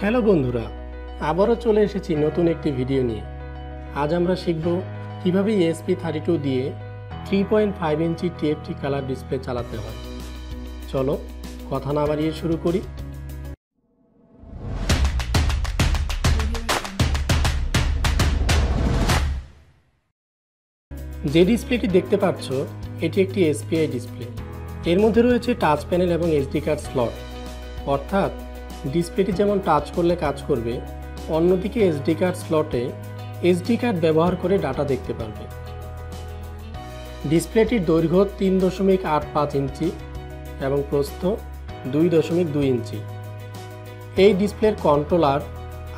Hello बंधुरा आबारो चले एसेछि नतून एकटी भिडियो निये। आज आमरा शिखब किभाबे ESP32 दिये 3.5 इंची TFT कलर डिसप्ले चालाते हय। चलो कथा ना बाड़िये शुरू करी। जे डिसप्लेटी देखते पाच्छो एटी एकटी एसपीआई डिसप्ले। एर मध्ये रयेछे टाच पैनल एबं एसडी कार्ड स्लट, अर्थात डिसप्लेटी जेमन टाच करले काज करबे, अन्यदिके एसडी कार्ड स्लटे एसडी कार्ड व्यवहार करे डाटा देखते पारबे। डिसप्लेटिर दैर्घ्य 3.85 इंची एबं प्रस्थ 2.2 इंची। एई डिसप्लेर कन्ट्रोलार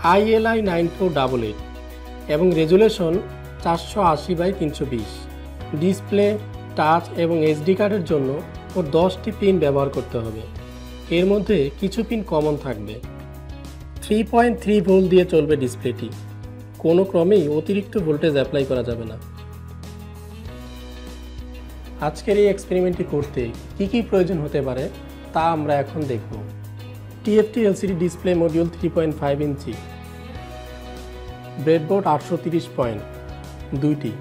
ILI9488 एबं रेजुलेशन 480x320। डिसप्ले टाच एबं एसडी कार्डेर जोन्नो ओ 10टी पिन व्यवहार करते हबे। एर मध्य किछु पिन कमन थाकबे। 3.3 भोल्ट दिए चलबे डिसप्लेटी, कोनो क्रमेई अतिरिक्त भोल्टेज अप्लाई करा जाबे ना। आजकेर एई एक्सपेरिमेंटटी करते कि कि प्रयोजन होते पारे ता आमरा एखन देखब। टीएफटी एलसीडी डिसप्ले मडिউল 3.5 इंची, ब्रेडबोर्ड 830 पॉइंट 2टी,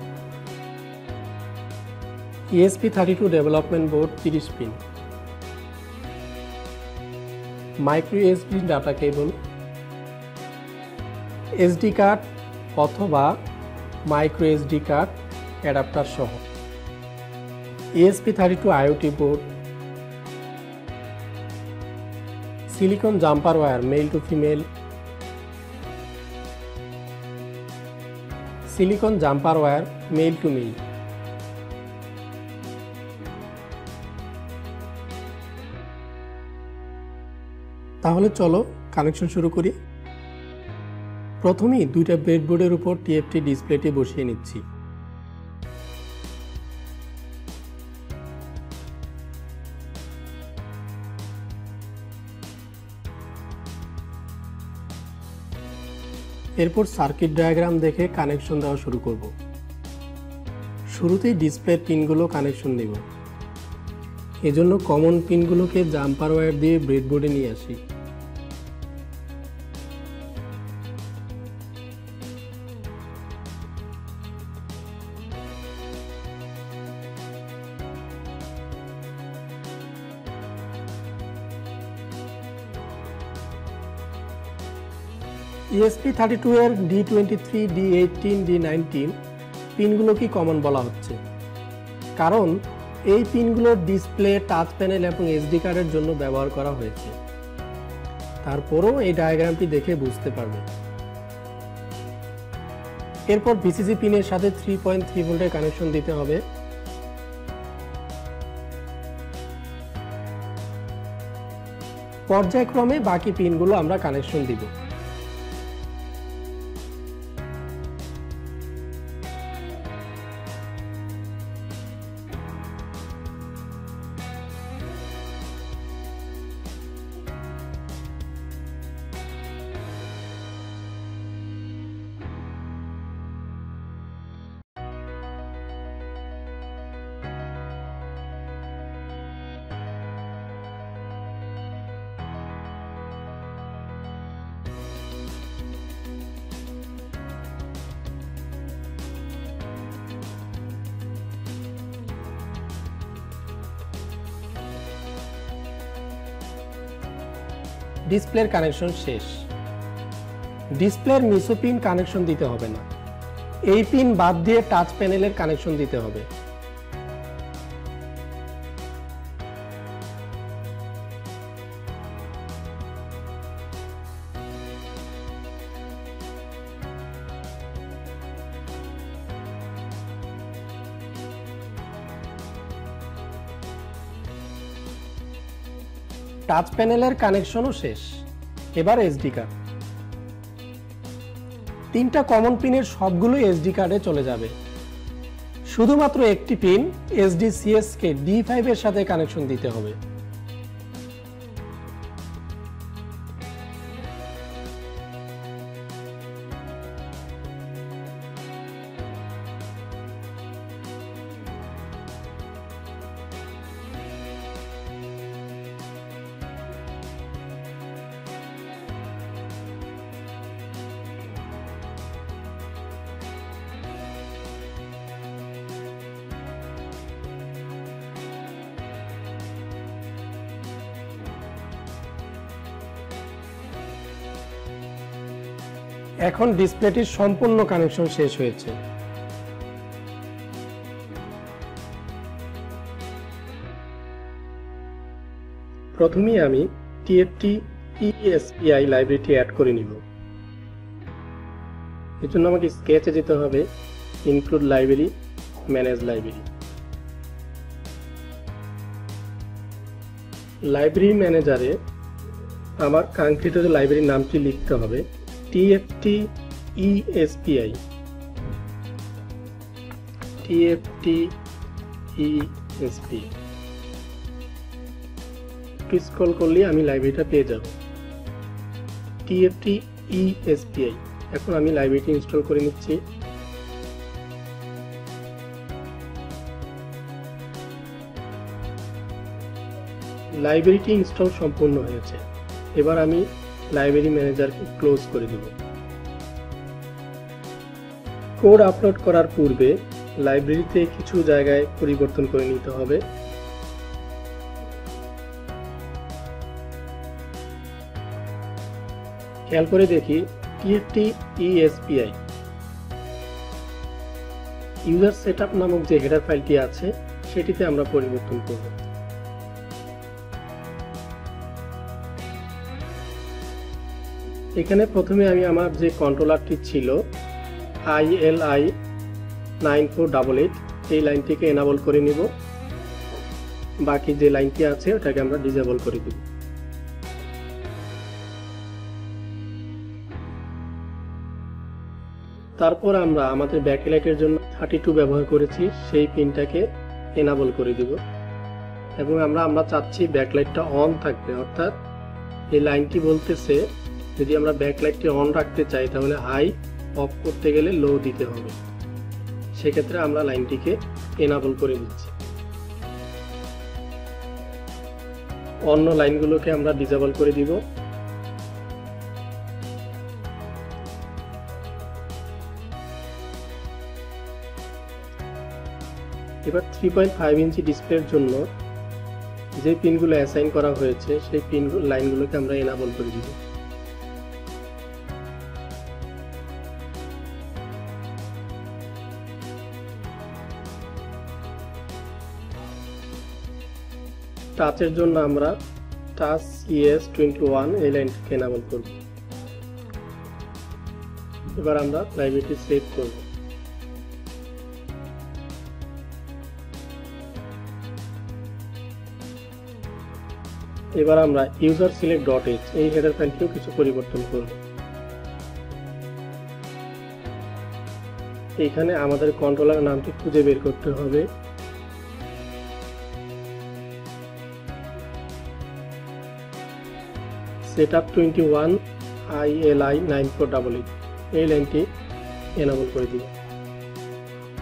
ESP32 development board 30 pin, micro SD data cable, SD card अथवा माइक्रो एसडी कार्ड एडाप्टर सह, ESP32 IOT board, silicon jumper wire male to female, silicon jumper wire male to male, তাহলে চলো connection শুরু করি। প্রথমেই দুইটা ব্রেডবোর্ডের উপর টিএফটি ডিসপ্লেটি বসিয়ে নিচ্ছি। এরপর সার্কিট ডায়াগ্রাম দেখে কানেকশন দেওয়া শুরু করব। শুরুতেই ডিসপ্লে পিনগুলো কানেকশন দেব। এজন্য কমন পিনগুলোকে জাম্পার ওয়্যার দিয়ে ব্রেডবোর্ডে নিয়ে আসি। ESP32 এর D23, D18, D19 পিনগুলো কি কমন বলা হচ্ছে, কারণ এই পিনগুলো ডিসপ্লে, টাচ প্যানেল এবং এসডি কার্ডের জন্য ব্যবহার করা হয়েছে। তারপরও এই ডায়াগ্রামটি দেখে বুঝতে পারবে। এরপর বিসিসি পিনের সাথে 3.3 ভোল্টের কানেকশন দিতে হবে। পর্যায়ক্রমে বাকি পিনগুলো আমরা কানেকশন দিব। डिसप्लेर कानेक्शन शेष। डिसप्लेर मिसो पिन कानेक्शन दीते होबे ना, एई पिन बाद दिए टाच पैनेलेर कानेक्शन दीते होबे। টাচ প্যানেলের কানেকশনও শেষ। এবার এসডি কার্ড, তিনটা কমন পিনের সবগুলো এসডি কার্ডে চলে যাবে। শুধুমাত্র একটি পিন SDCS কে D5 এর সাথে কানেকশন দিতে হবে। এখন ডিসপ্লেটির সম্পূর্ণ কানেকশন শেষ হয়েছে। প্রথমে আমি TFT eSPI লাইব্রেরিটি অ্যাড করে নিব। এর জন্য আমাকে স্কেচে যেতে হবে, include library, manage library. Library ম্যানেজারে আমার কাঙ্ক্ষিত যে লাইব্রেরির নামটি লিখতে হবে TFT eSPI। স্ক্রল করলে আমি লাইব্রেরিটা পেয়ে যাব, TFT eSPI। এখন আমি লাইব্রেরিটি ইনস্টল করে নিচ্ছি। লাইব্রেরিটি ইনস্টল সম্পূর্ণ হয়েছে। এবার আমি লাইব্রেরি ম্যানেজারকে ক্লোজ করে দেব। কোড আপলোড করার পূর্বে লাইব্রেরিতে কিছু জায়গায় পরিবর্তন করে নিতে হবে। খেয়াল করে দেখি TFT eSPI ইউজার সেটআপ নামক যে হেডার ফাইলটি আছে সেটিতে আমরা পরিবর্তন করব। এখানে প্রথমে আমি আমার যে কন্ট্রোলারটি ছিল ILI9488 এই লাইনটিকে এনাবল করে নিব। বাকি যে লাইনটি আছে ওটাকে আমরা ডিসেবল করে দিব। তারপর আমরা আমাদের ব্যাকলাইটের জন্য 32 ব্যবহার করেছি, সেই পিনটাকে এনাবল করে দিব। এবং আমরা চাচ্ছি ব্যাকলাইটটা অন থাকবে, অর্থাৎ এই লাইনটি বলতেছে যদি আমরা ব্যাকলাইটটি অন রাখতে চাই তাহলে হাই, অফ করতে গেলে লো দিতে হবে। সেক্ষেত্রে আমরা লাইনটিকে এনাবল করে দিচ্ছি। অন্য লাইনগুলোকে আমরা ডিসেবল করে দিব। এবার 3.5 ইঞ্চি ডিসপ্লের জন্য যে পিনগুলো অ্যাসাইন করা হয়েছে সেই পিন লাইনগুলোকে আমরা এনাবল করে দিব। টাচের জন্য আমরা টাচ ES21 এই লাইনটিকে এনাবল করব। এবার আমরা লাইব্রেরিটি সেভ করব। এবার আমরা ইউজার সিলেক্ট .h এই হেডার ফাইলটিও কিছু পরিবর্তন করব। এখানে আমাদের কন্ট্রোলার নামটি খুঁজে বের করতে হবে। setup21 ILI9488 এই লাইনটি এনাবল করে দিব।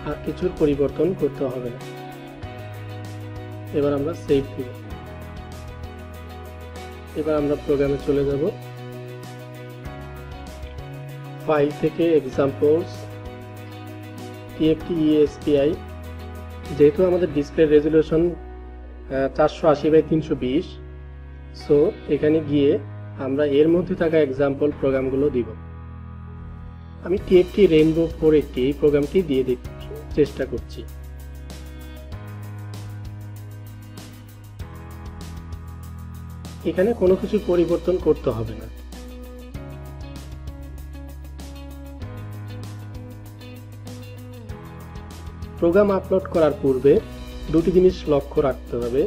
আর কিছুর পরিবর্তন করতে হবে না। এবার আমরা সেভ দিব। এবার আমরা প্রোগ্রামে চলে যাব। ফাইল থেকে এক্সাম্পলস TFT eSPI, যেহেতু আমাদের ডিসপ্লে রেজুলেশন 480x320, সো এখানে গিয়ে আমরা এর মধ্যে থাকা এক্সাম্পল প্রোগ্রামগুলো দিব। আমি TFT Rainbow 4 একটি প্রোগ্রামটি দিয়ে দিতে চেষ্টা করছি। এখানে কোনো কিছু পরিবর্তন করতে হবে না। প্রোগ্রাম আপলোড করার পূর্বে দুটি জিনিস লক্ষ্য রাখতে হবে,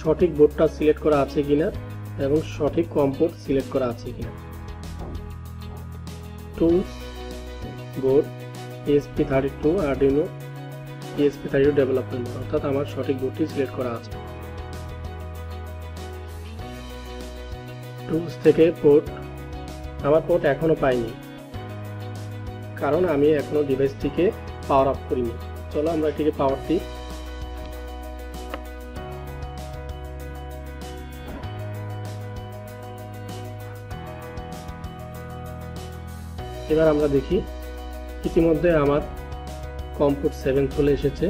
সঠিক বোর্ডটা সিলেক্ট করা আছে কিনা এবং সঠিক কম্পোর্ট সিলেক্ট করা আছে কিনা। Tools, board, ESP32 Arduino, ESP32 development, অর্থাৎ আমার সঠিক বোর্ডটি সিলেক্ট করা আছে। টুলস থেকে পোর্ট, আমার পোর্ট এখনো পাইনি কারণ আমি এখনো ডিভাইসটিকে পাওয়ার আপ করিনি। চলো আমরা এটিকে পাওয়ার দিই। এবার আমরা দেখি ইতিমধ্যে আমার কম্পোর্ট 7 চলে এসেছে।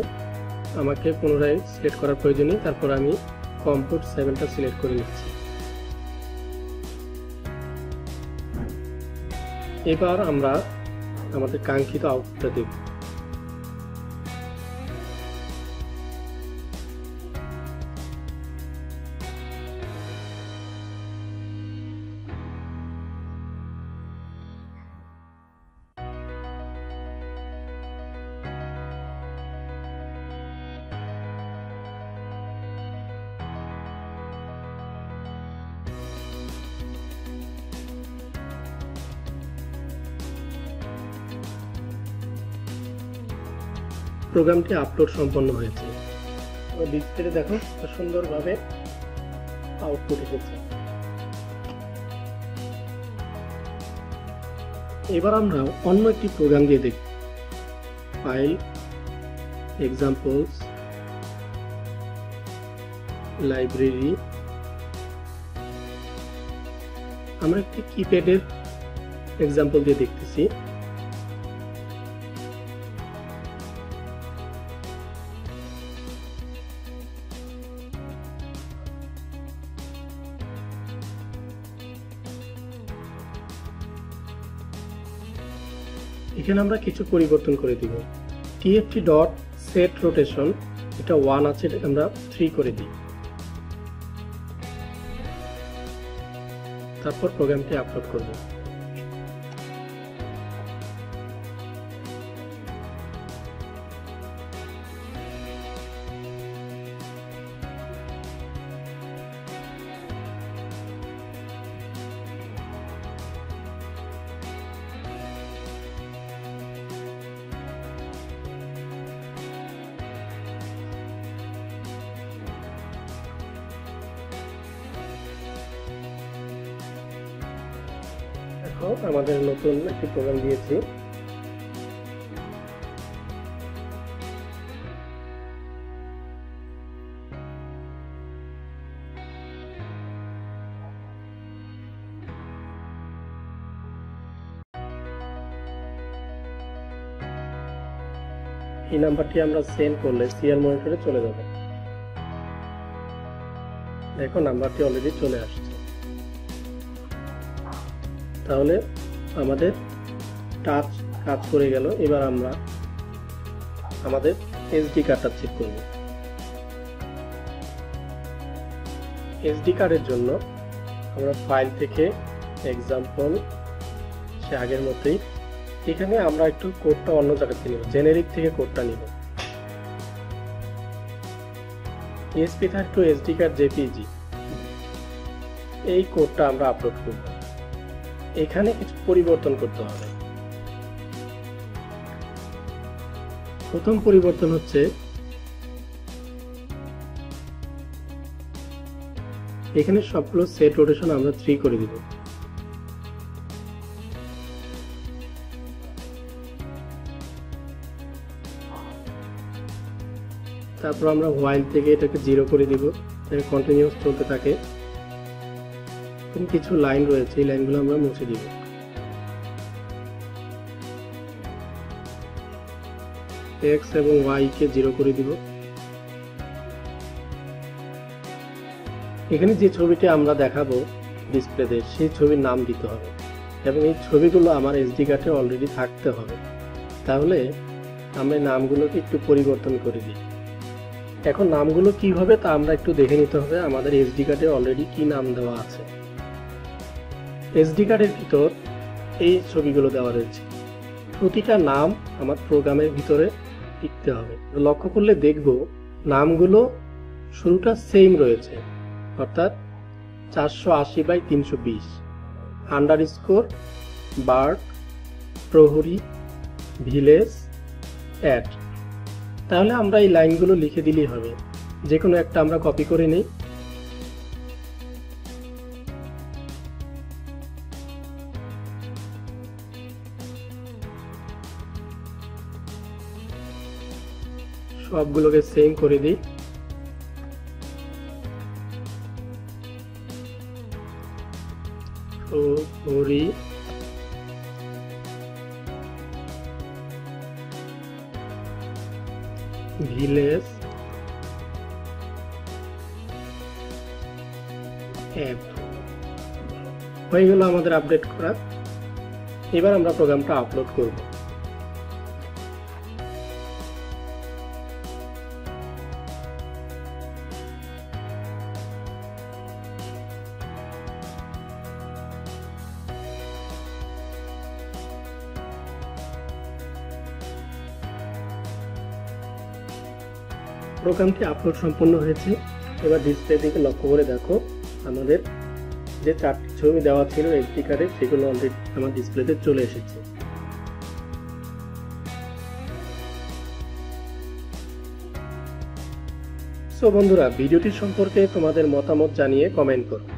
আমাকে পুনরায় সিলেক্ট করার প্রয়োজন নেই, তারপর আমি কম্পোর্ট 7টা সিলেক্ট করে নিচ্ছি। এবার আমরা আমাদের কাঙ্ক্ষিত আউটপুটটা দেখব। प्रोग्रामटी आपलोड सम्पन्न হয়েছে। डिसप्ले देखो सुंदर भावे आउटपुट এসেছে। এবার আমরা অন্য একটি प्रोग्राम দিয়ে দেখি। फाइल एग्जाम्पल्स लाइब्रेरी আমরা একটি कीपैडের एग्जाम्पल দিয়ে দেখতেছি। এখানে আমরা কিছু পরিবর্তন করে দিব। টিএফটি ডট সেট রোটেশন এটা 1 আছে, এটা আমরা 3 করে দিই। তারপর প্রোগ্রামটি আপলোড করব। আমাদের নতুন একটি প্রোগ্রাম দিয়েছি। এই নাম্বারটি আমরা সেন্ড করলে সিরিয়াল মনিটরে চলে যাবে। দেখো নাম্বারটি অলরেডি চলে আসছে। তাহলে আমাদের টাচ কাজ করে গেল। এবার আমরা আমাদের এসডি কার্ডটা চেক করব। এসডি কার্ডের জন্য আমরা ফাইল থেকে এক্সাম্পল সে আগের মতোই, এখানে আমরা একটু কোডটা অন্য জায়গাতে নিব, জেনেরিক থেকে কোডটা নিব। ESP32 এসডি কার্ড জেপিজি এই কোডটা আমরা আপলোড করব। এখানে কিছু পরিবর্তন করতে হবে। প্রথম পরিবর্তন হচ্ছে এখানে সবগুলো সেট রোটেশন আমরা 3 করে দিব। তারপর আমরা ওয়াইল থেকে এটাকে 0 করে দিব, তাহলে কন্টিনিউয়াস চলতে থাকে। কিছু লাইন রয়েছে, এই লাইনগুলো আমরা মুছে দিব। x এবং y কে 0 করে দিব। এখানে যে ছবিটি আমরা দেখাবো ডিসপ্লেতে, সেই ছবির নাম দিতে হবে এবং এই ছবিগুলো আমার এসডি কার্ডে অলরেডি থাকতে হবে। তাহলে আমরা নামগুলোকে একটু পরিবর্তন করে দিই। এখন নামগুলো কি হবে তা আমরা একটু দেখে নিতে হবে আমাদের এসডি কার্ডে অলরেডি কি নাম দেওয়া আছে। এসডি কার্ডের ভিতর এই ছবিগুলো দেওয়া রয়েছে। প্রতিটা নাম আমার প্রোগ্রামের ভিতরে লিখতে হবে। লক্ষ্য করলে দেখব নামগুলো শুরুটা সেম রয়েছে, অর্থাৎ 480/320 _ বার্ড প্রহরী ভিলেজ অ্যাড। তাহলে আমরা এই লাইনগুলো লিখে দিলেই হবে। যে কোনো একটা আমরা কপি করে নিই। সবগুলোকে সেম করে দিই। ভিলেজ হয়ে গেল আমাদের আপডেট করা। এবার আমরা প্রোগ্রামটা আপলোড করব। প্রোগ্রামটি আপলোড সম্পন্ন হয়েছে। এবার ডিসপ্লের দিকে লক্ষ্য করে দেখো, আমাদের যে চারটি ছবি দেওয়া ছিল এসডি কার্ডে সেগুলো অলরেডি আমার ডিসপ্লেতে চলে এসেছে। সো বন্ধুরা, ভিডিওটি সম্পর্কে তোমাদের মতামত জানিয়ে কমেন্ট করো।